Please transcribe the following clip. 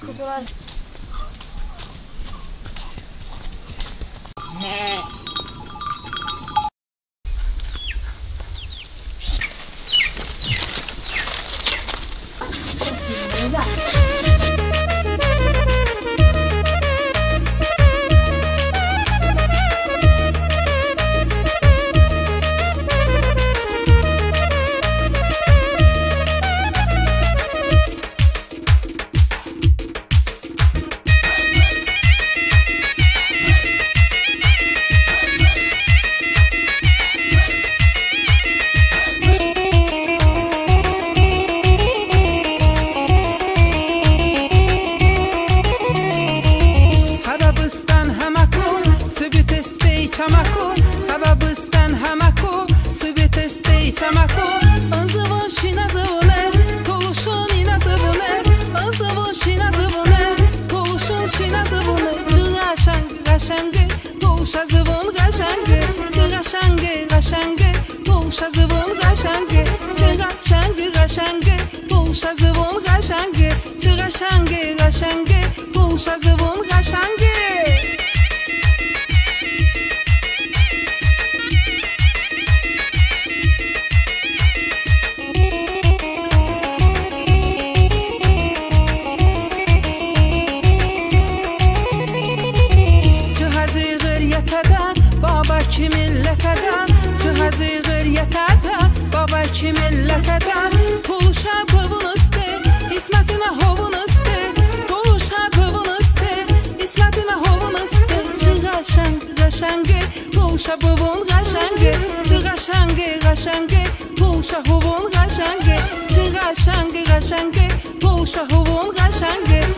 Kocalar. Polşa huvon gaşange,